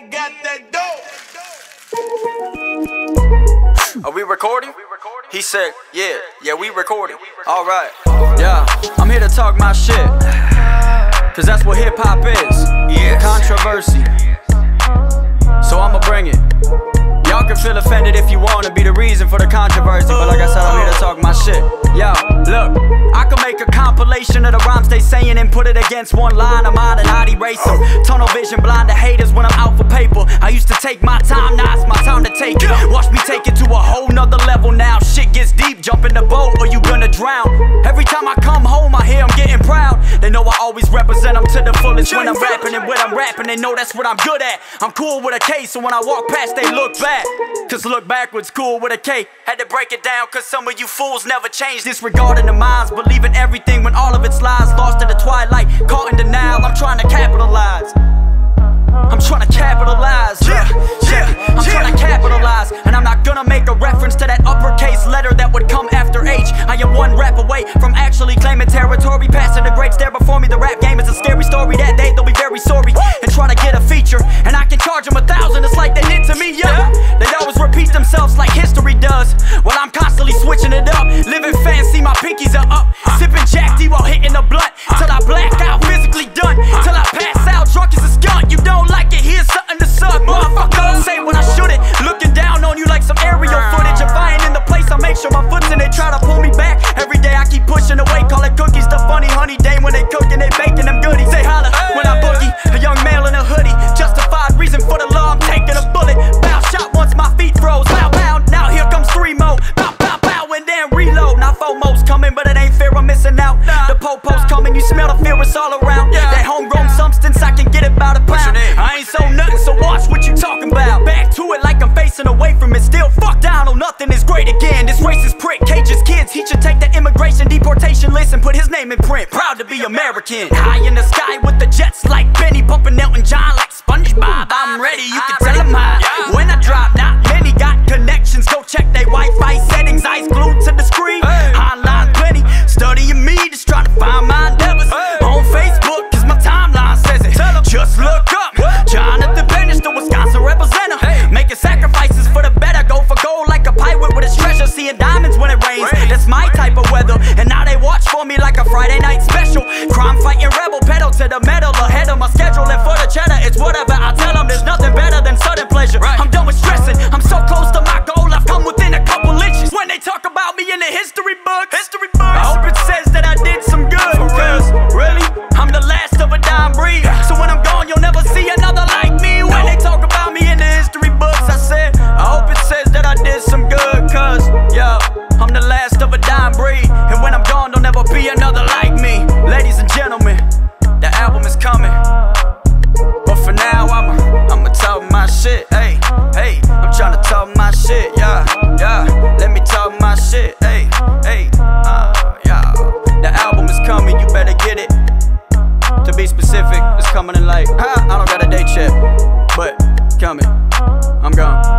they got that dope. Are we recording? He said, yeah, yeah, we recording. Alright, yeah, I'm here to talk my shit, cause that's what hip-hop is, controversy. So I'ma bring it. Y'all can feel offended if you wanna be the reason for the controversy, but like I said, I'm here to talk my shit. Yo, look, I can make a compilation of the rhymes they saying and put it against one line of mine and I'd erase them. Tunnel vision, blind to haters when I'm out for paper. I used to take my time, now it's my time to take it. Watch me take it to a whole nother level now. Shit gets deep, jump in the boat or you gonna drown. Every time I come home, I hear I'm getting proud. They know I always represent them to the fullest when I'm rapping, and when I'm rapping, they know that's what I'm good at. I'm cool with a K, so when I walk past, they look back. Cause look backwards, cool with a K. Had to break it down cause some of you fools never change. Disregarding the minds, believing everything when all of it's lies. Lost in the twilight, caught in denial. I'm trying to capitalize, I'm trying to capitalize, I'm trying to capitalize. And I'm not gonna make a reference to that uppercase letter that would come after H. I am one rap away from actually claiming territory. Passing the greats there before me, the rap game is a scary story. That day they'll be very sorry and try to get a feature, and I can charge them 1,000, it's like they did to me, yeah. They always repeat themselves like history does. Well, I'm constantly switching it up, living fancy, my pinkies are up. Sipping Jack D while hitting the blunt, till I black out, physically done, till I pass out, drunk as a skunk. You don't like it, here's something to suck, motherfucker. Say what I shouldn't, looking down on you like some aerial footage. If I ain't in the place, I make sure my foot's in it. Try to pull me back, every day I keep pushing away. Call it cookies, the funny honey day when they cooking, they baking them goodies. Say holla when I boogie, a young male in a hoodie. Justified reason for the law, I'm taking a bullet. Bow shot once my feet froze, bow bow, now here comes three more. Bow bow bow and then reload. Now FOMO's coming, but it ain't fair, I'm missing out. The popo's coming, you smell the fear, it's all around. That homegrown substance, I can get it by the pound. I ain't so nothing, so watch what you talking about. Back to it like I'm facing away from it still. Fuck down on nothing is great again. This racist prick cages kids, he should take that immigration deportation list and put his name in print. Proud to be American. High in the sky with the jets like Benny, bumping Elton John like SpongeBob. I'm ready, you can tell him high. When I drop, not many got connections. Go check they Wi-Fi settings, eyes glued to the screen. Online plenty, studying me, just trying to find my endeavors. On Facebook, cause my timeline says it. Just look up, Jonathan Bennett, the Wisconsin representative. Making sacrifices for the better, go for gold like a pirate with his treasure. Seeing diamonds when it rains, that's my type of weather. And now they watch for me like a Friday night special. Crime fighting rebel, pedal to the metal, ahead of my schedule. And for the cheddar, it's whatever I tell them. There's nothing better than sudden pleasure. I'm done with stressing, I'm so close to my goal, I've come within a couple inches. When they talk about me in the history books, I hope it says that I did some good. Cause really, I'm the last of a dime breed. So when I'm gone, you'll never see another like me. When they talk about me in the history books, I said, I hope it says that I did some good. Cause, yo, I'm the last of a dime breed. And when I'm gone, there'll never be another like me. Ladies and gentlemen, the album is coming. But for now, I'ma talk my shit. Hey, hey, I'm tryna talk my shit, yeah, yeah. Let me talk my shit, hey, hey, yeah. The album is coming, you better get it. To be specific, it's coming in like, I don't got a date yet, but coming, I'm gone.